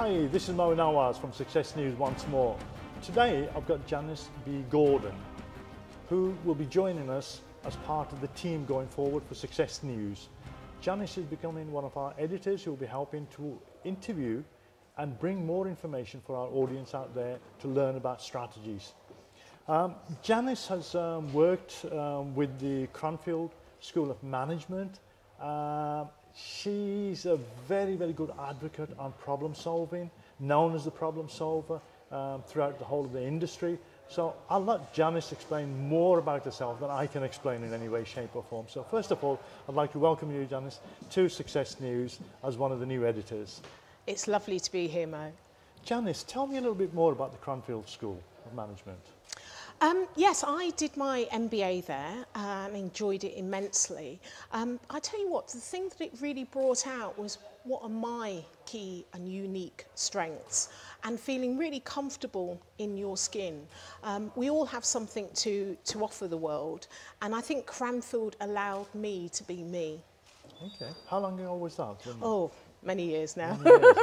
Hi, this is Moe Nawaz from Success News once more. Today I've got Janice B. Gordon, who will be joining us as part of the team going forward for Success News. Janice is becoming one of our editors who will be helping to interview and bring more information for our audience out there to learn about strategies. Janice has worked with the Cranfield School of Management. She's a very, very good advocate on problem solving, known as the problem solver throughout the whole of the industry. So I'll let Janice explain more about herself than I can explain in any way, shape or form. So first of all, I'd like to welcome you, Janice, to Success News as one of the new editors. It's lovely to be here, Mo. Janice, tell me a little bit more about the Cranfield School of Management. Yes, I did my MBA there and enjoyed it immensely. I tell you what, the thing that it really brought out was what are my key and unique strengths, and feeling really comfortable in your skin. We all have something to offer the world, and I think Cranfield allowed me to be me. Okay. How long ago was that? Oh, many years now. Many years,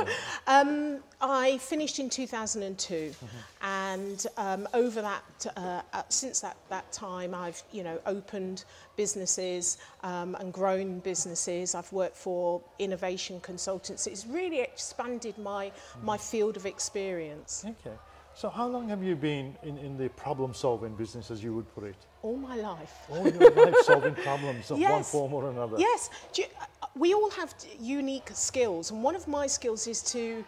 yeah. I finished in 2002, and over that, since that time, I've opened businesses and grown businesses. I've worked for innovation consultants. It's really expanded my field of experience. Okay. So how long have you been in the problem-solving business, as you would put it? All my life. All your life solving problems of one form or another. Yes. We all have unique skills, and one of my skills is to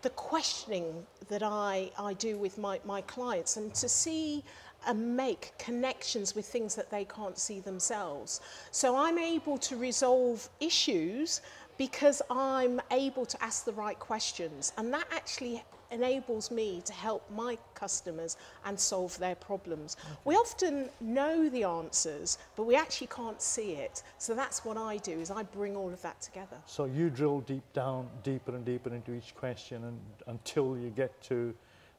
the questioning that I do with my clients, and to see and make connections with things that they can't see themselves. So I'm able to resolve issues because I'm able to ask the right questions, and that actually enables me to help my customers and solve their problems. Okay. We often know the answers, but we actually can't see it. So that's what I do, is I bring all of that together. So you drill deep down, deeper and deeper into each question, and until you get to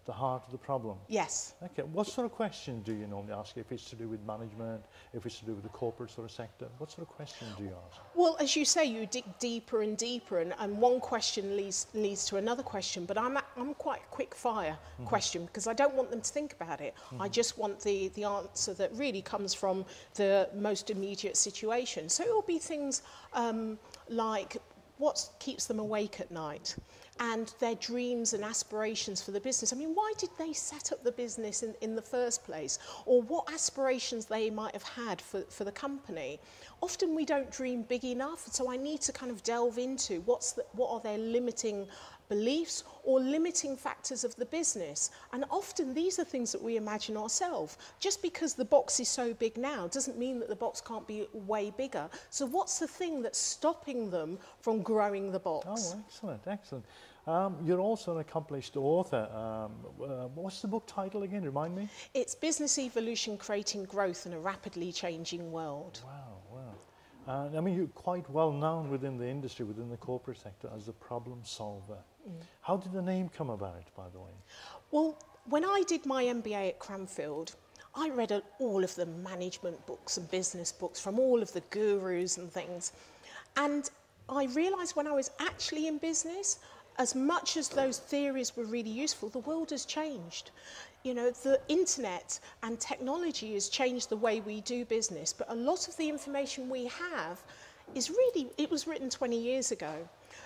the heart of the problem. Yes. Okay. What sort of questions do you normally ask? If it's to do with management, if it's to do with the corporate sort of sector, what sort of questions do you ask? Well, as you say, you dig deeper and deeper, and one question leads to another question. But I'm quite a quick fire question, because I don't want them to think about it. I just want the answer that really comes from the most immediate situation. So it will be things like, what keeps them awake at night, and their dreams and aspirations for the business. I mean, why did they set up the business in the first place, or what aspirations they might have had for the company? Often we don't dream big enough, so I need to kind of delve into what are their limiting beliefs or limiting factors of the business. And often these are things that we imagine ourselves. Just because the box is so big now doesn't mean that the box can't be way bigger. So what's the thing that's stopping them from growing the box? Oh, excellent, excellent. You're also an accomplished author. What's the book title again? Remind me. It's Business Evolution: Creating Growth in a Rapidly Changing World. Wow, wow. I mean, you're quite well known within the industry, within the corporate sector, as a problem solver. How did the name come about, by the way? Well, when I did my MBA at Cranfield, I read all of the management books and business books from all of the gurus and things. And I realised when I was actually in business, as much as those theories were really useful, the world has changed. You know, the internet and technology has changed the way we do business, but a lot of the information we have is really, it was written 20 years ago.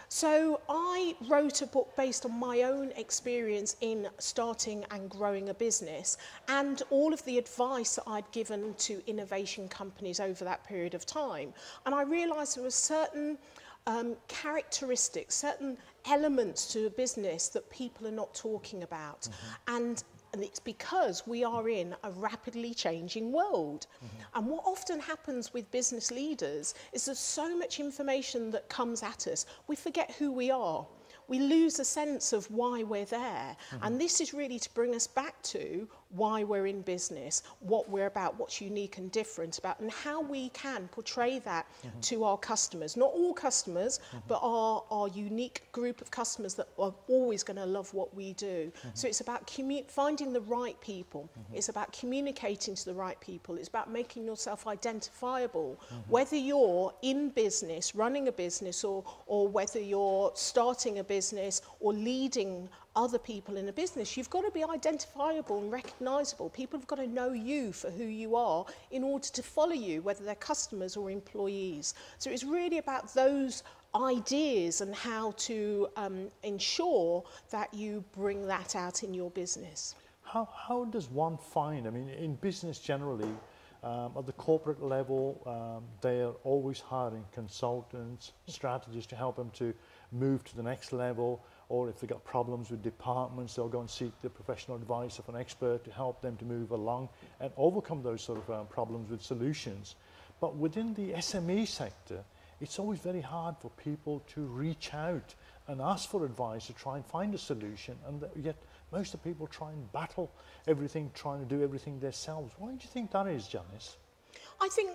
So I wrote a book based on my own experience in starting and growing a business, and all of the advice that I'd given to innovation companies over that period of time. And I realised there were certain characteristics, certain elements to a business that people are not talking about. And it's because we are in a rapidly changing world. And what often happens with business leaders is there's so much information that comes at us, we forget who we are. we lose a sense of why we're there. Mm-hmm. And this is really to bring us back to why we're in business, what we're about, what's unique and different about, and how we can portray that mm-hmm. to our customers. Not all customers, mm-hmm. but our unique group of customers that are always going to love what we do. Mm-hmm. So it's about finding the right people. Mm-hmm. It's about communicating to the right people. It's about making yourself identifiable, mm-hmm. whether you're in business, running a business, or whether you're starting a business or leading other people in a business. You've got to be identifiable and recognisable. People have got to know you for who you are in order to follow you, whether they're customers or employees. So it's really about those ideas and how to ensure that you bring that out in your business. How does one find, I mean, in business generally, at the corporate level, they are always hiring consultants, strategists to help them to move to the next level, or if they've got problems with departments, they'll go and seek the professional advice of an expert to help them to move along and overcome those sort of problems with solutions. But within the SME sector, it's always very hard for people to reach out and ask for advice to try and find a solution, and yet most of the people try and battle everything, trying to do everything themselves. Why do you think that is, Janice? I think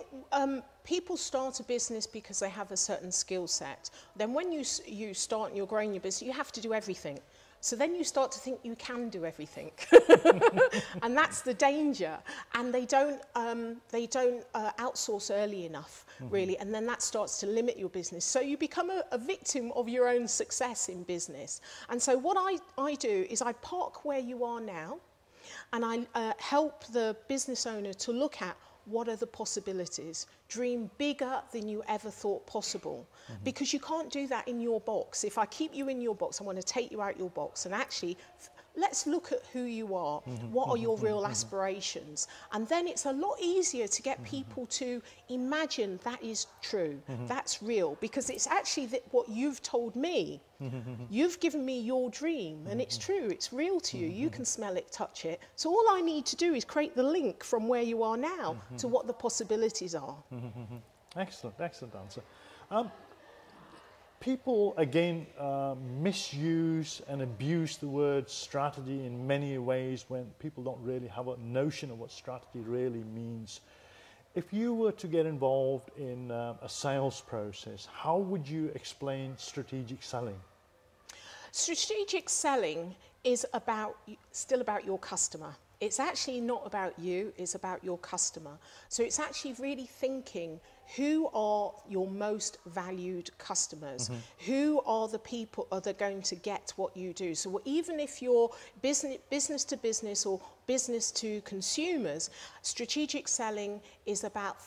people start a business because they have a certain skill set. Then when you start and you're growing your business, you have to do everything. So then you start to think you can do everything. And that's the danger. And they don't outsource early enough, mm-hmm. really. And then that starts to limit your business. So you become a victim of your own success in business. And so what I do is I park where you are now, and I help the business owner to look at what are the possibilities. Dream bigger than you ever thought possible, mm-hmm. because you can't do that in your box. If I keep you in your box, I want to take you out your box. And actually, let's look at who you are, mm-hmm. what are your real mm-hmm. aspirations. And then it's a lot easier to get mm-hmm. people to imagine that is true, mm-hmm. that's real, because it's actually what you've told me. You've given me your dream, and it's true, it's real to you, you can smell it, touch it. So all I need to do is create the link from where you are now mm-hmm. to what the possibilities are. Excellent, excellent answer. People, again, misuse and abuse the word strategy in many ways when people don't really have a notion of what strategy really means. If you were to get involved in a sales process, how would you explain strategic selling? Strategic selling is still about your customer. It's actually not about you, it's about your customer. So it's actually really thinking, who are your most valued customers? Mm-hmm. Who are the people that are going to get what you do? So even if you're business to business or business to consumers, strategic selling is about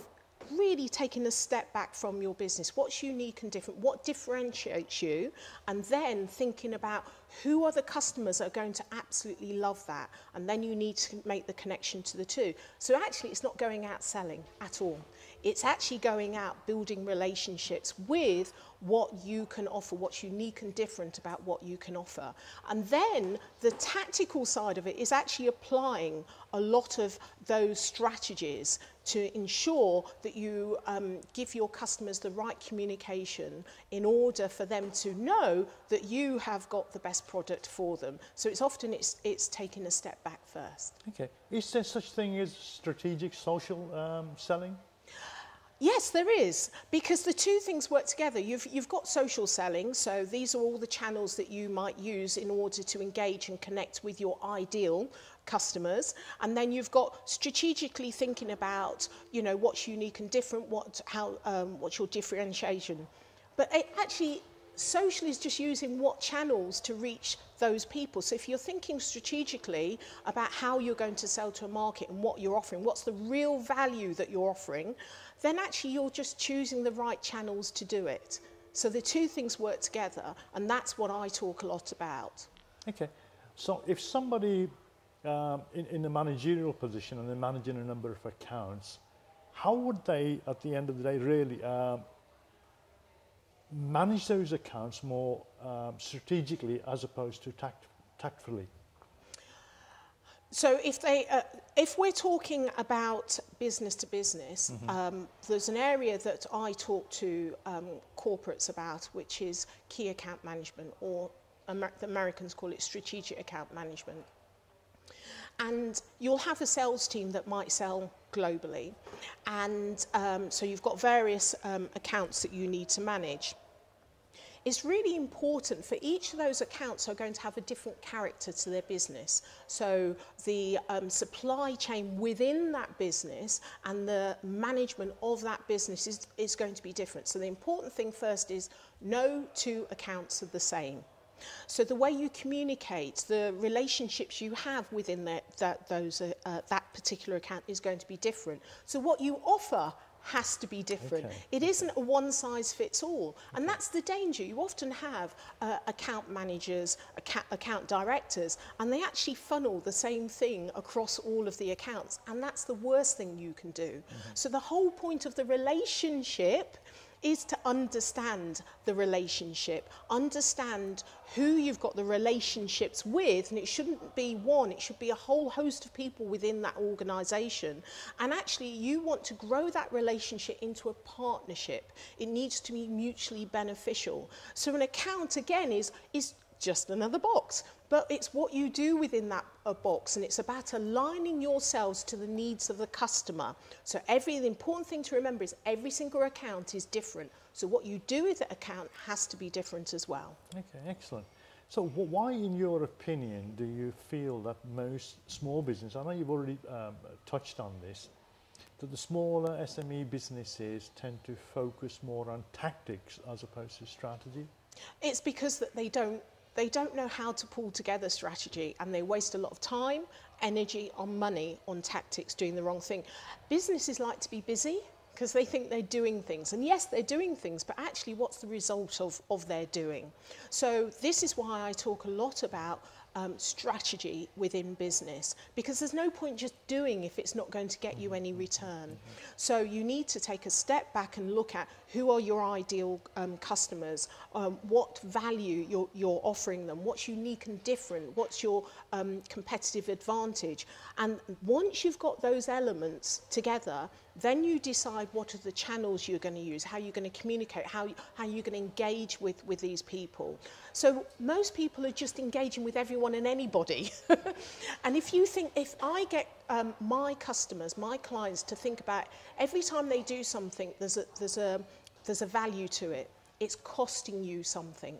really taking a step back from your business. What's unique and different? What differentiates you? And then thinking about who are the customers that are going to absolutely love that. And then you need to make the connection to the two. So actually, it's not going out selling at all. It's actually going out building relationships with what you can offer, what's unique and different about what you can offer. And then the tactical side of it is actually applying a lot of those strategies to ensure that you give your customers the right communication in order for them to know that you have got the best product for them. So it's often it's taking a step back first. Okay. Is there such thing as strategic social selling? Yes, there is, because the two things work together. You've got social selling, so these are all the channels that you might use in order to engage and connect with your ideal customers. And then you've got strategically thinking about, you know, what's unique and different, what's your differentiation. But actually, social is just using what channels to reach those people. So if you're thinking strategically about how you're going to sell to a market and what you're offering, what's the real value that you're offering, then actually you're just choosing the right channels to do it. So the two things work together, and that's what I talk a lot about. Okay, so if somebody in a managerial position and they're managing a number of accounts, how would they, at the end of the day, really manage those accounts more strategically as opposed to tactfully? So if we're talking about business to business, mm-hmm. There's an area that I talk to corporates about, which is key account management, or the Americans call it strategic account management. And you'll have a sales team that might sell globally. And so you've got various accounts that you need to manage. It's really important for each of those accounts are going to have a different character to their business. So the supply chain within that business and the management of that business is going to be different. So the important thing first is no two accounts are the same. So the way you communicate, the relationships you have within that particular account is going to be different. So what you offer has to be different. Okay. It isn't a one-size-fits-all. Okay. And that's the danger. You often have account managers, account directors, and they actually funnel the same thing across all of the accounts. And that's the worst thing you can do. Mm-hmm. So the whole point of the relationship is to understand the relationship, understand who you've got the relationships with, and it shouldn't be one, it should be a whole host of people within that organisation. And actually, you want to grow that relationship into a partnership. It needs to be mutually beneficial. So an account, again, is just another box, but it's what you do within that box, and it's about aligning yourselves to the needs of the customer. So the important thing to remember is every single account is different, so what you do with the account has to be different as well. Okay, excellent. So why, in your opinion, do you feel that most small business, I know you've already touched on this, that the smaller SME businesses tend to focus more on tactics as opposed to strategy? It's because that they don't know how to pull together strategy, and they waste a lot of time, energy, or money on tactics, doing the wrong thing. Businesses like to be busy because they think they're doing things. And yes, they're doing things, but actually what's the result of their doing? So this is why I talk a lot about strategy within business, because there's no point just doing if it's not going to get you any return. So you need to take a step back and look at who are your ideal customers, what value you're offering them, what's unique and different, what's your competitive advantage. And once you've got those elements together, then you decide what are the channels you're going to use, how you're going to communicate, how you're going to engage with these people. So most people are just engaging with everyone and anybody. And if you think, if I get my customers, my clients to think about every time they do something, there's a value to it. It's costing you something.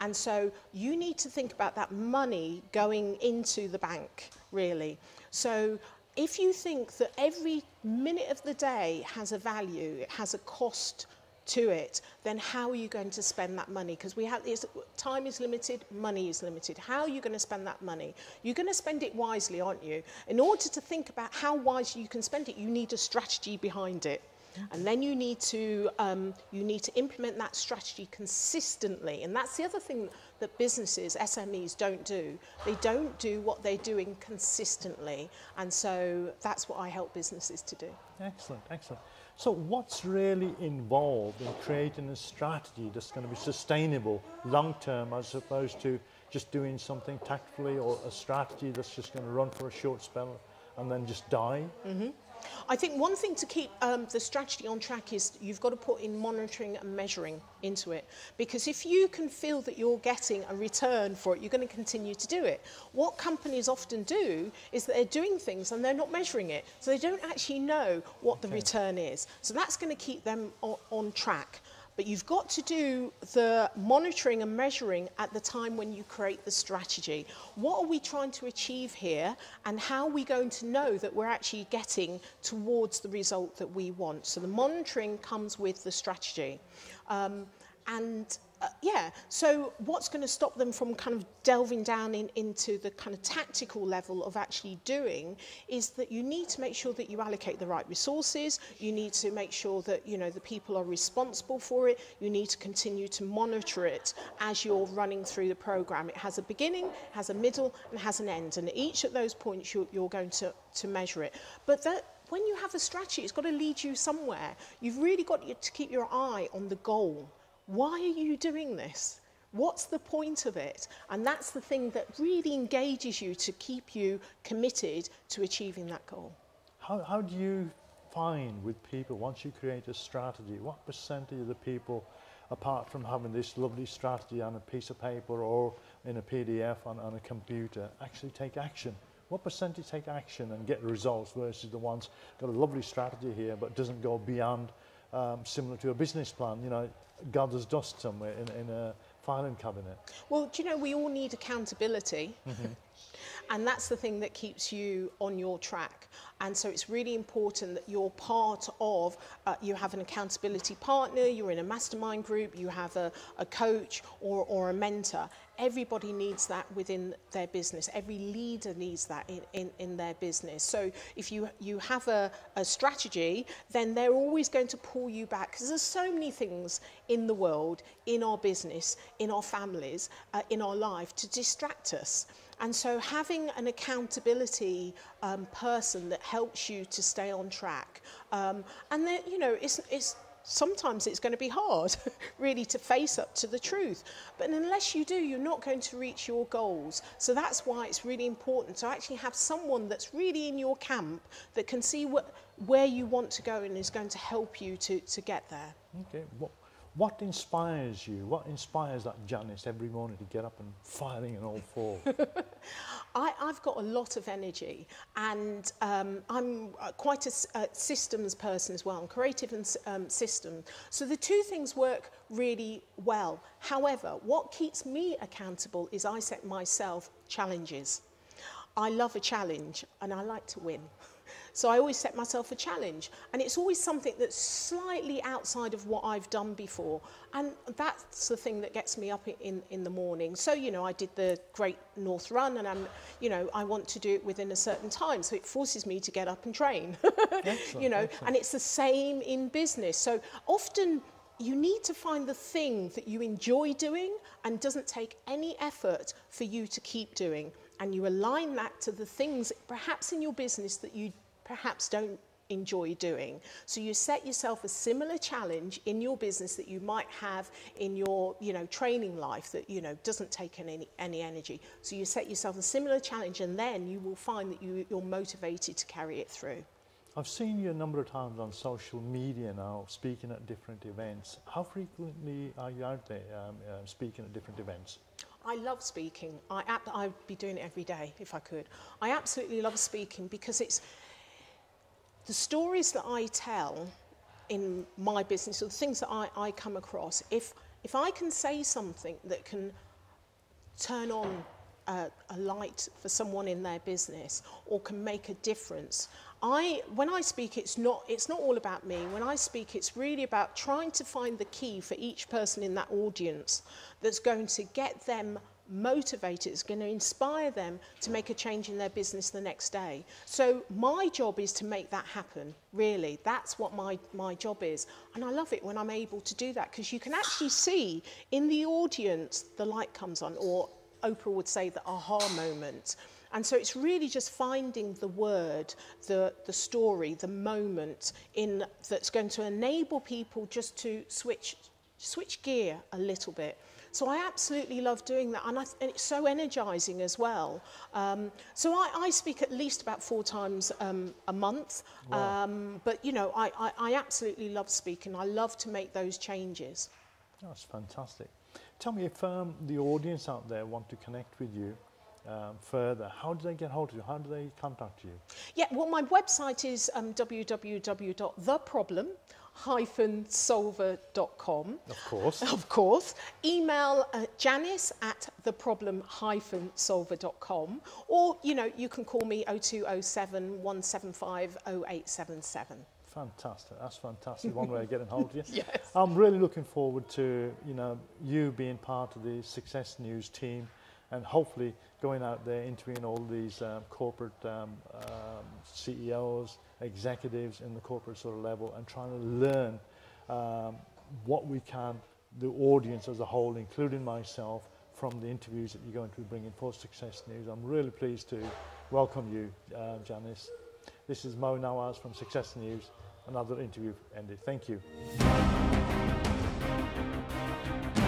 And so you need to think about that money going into the bank, really. So if you think that every minute of the day has a value, it has a cost to it, then how are you going to spend that money? Because we have this, time is limited, money is limited. How are you going to spend that money? You're going to spend it wisely, aren't you? In order to think about how wisely you can spend it, you need a strategy behind it. And then you need to implement that strategy consistently. And that's the other thing that businesses, SMEs, don't do. They don't do what they're doing consistently. And so that's what I help businesses to do. Excellent, excellent. So what's really involved in creating a strategy that's going to be sustainable long-term, as opposed to just doing something tactfully, or a strategy that's just going to run for a short spell and then just die? Mm-hmm. I think one thing to keep the strategy on track is you've got to put in monitoring and measuring into it, because if you can feel that you're getting a return for it, you're going to continue to do it. What companies often do is that they're doing things and they're not measuring it, so they don't actually know what the return is. So that's going to keep them on track. But you've got to do the monitoring and measuring at the time when you create the strategy. What are we trying to achieve here, and how are we going to know that we're actually getting towards the result that we want? So the monitoring comes with the strategy. So what's going to stop them from kind of delving down into the kind of tactical level of actually doing is that you need to make sure that you allocate the right resources, you need to make sure that, you know, the people are responsible for it, you need to continue to monitor it as you're running through the program. It has a beginning, it has a middle, and it has an end, and at each of those points you're going to measure it. But that, when you have a strategy, it's got to lead you somewhere. You've really got to keep your eye on the goal. Why are you doing this? What's the point of it? And that's the thing that really engages you to keep you committed to achieving that goal. How do you find with people, once you create a strategy, what percentage of the people, apart from having this lovely strategy on a piece of paper or in a PDF on a computer actually take action? What percentage take action and get results versus the ones got a lovely strategy here but doesn't go beyond, similar to a business plan, you know, gathers dust somewhere in a filing cabinet? Well, do you know, we all need accountability. Mm-hmm. And that's the thing that keeps you on your track. And so it's really important that you're part of, you have an accountability partner, you're in a mastermind group, you have a coach or a mentor. Everybody needs that within their business. Every leader needs that in their business. So if you have a strategy, then they're always going to pull you back, because there's so many things in the world, in our business, in our families, in our life to distract us. And so having an accountability person that helps you to stay on track, and then, you know, it's sometimes it's going to be hard really to face up to the truth, but unless you do, you're not going to reach your goals. So that's why it's really important to actually have someone that's really in your camp that can see where you want to go and is going to help you to get there. Okay, what inspires you? What inspires that Janice every morning to get up and firing on all four? I've got a lot of energy, and I'm quite a systems person as well, and creative and systems. So the two things work really well. However, what keeps me accountable is I set myself challenges. I love a challenge and I like to win. So I always set myself a challenge, and it's always something that's slightly outside of what I've done before, and that's the thing that gets me up in the morning. So, you know, I did the Great North Run, and I'm, you know, I want to do it within a certain time, so it forces me to get up and train. You know, and it's the same in business. So often you need to find the thing that you enjoy doing and doesn't take any effort for you to keep doing, and you align that to the things perhaps in your business that you perhaps don't enjoy doing. So you set yourself a similar challenge in your business that you might have in your, you know, training life that, you know, doesn't take any energy. So you set yourself a similar challenge, and then you will find that you're motivated to carry it through. I've seen you a number of times on social media now, speaking at different events. How frequently are you out there speaking at different events? I love speaking. I'd be doing it every day if I could. I absolutely love speaking, because it's the stories that I tell in my business, or the things that I come across. If I can say something that can turn on a light for someone in their business, or can make a difference. When I speak, it's not all about me. When I speak, it's really about trying to find the key for each person in that audience that's going to get them motivated, it's going to inspire them to make a change in their business the next day. So my job is to make that happen, really. That's what my job is. And I love it when I'm able to do that, because you can actually see in the audience the light comes on, or Oprah would say the aha moment. And so it's really just finding the word, the story, the moment in that's going to enable people just to switch gear a little bit. So I absolutely love doing that, and it's so energizing as well. So I speak at least about 4 times a month. Wow. But, you know, I absolutely love speaking. I love to make those changes. That's fantastic. Tell me, if the audience out there want to connect with you further, how do they get hold of you? How do they contact you? Yeah, well, my website is www.theproblem-solver.com. Of course. Of course. Email janice@theproblem-solver.com, or, you know, you can call me 0207 175 0877. Fantastic. That's fantastic. One way of getting hold of you. Yes. I'm really looking forward to, you know, you being part of the Success News team, and hopefully going out there interviewing all these corporate CEOs, executives in the corporate sort of level, and trying to learn what we can, the audience as a whole, including myself, from the interviews that you're going to be bringing for Success News. I'm really pleased to welcome you, Janice. This is Moe Nawaz from Success News. Another interview ended. Thank you.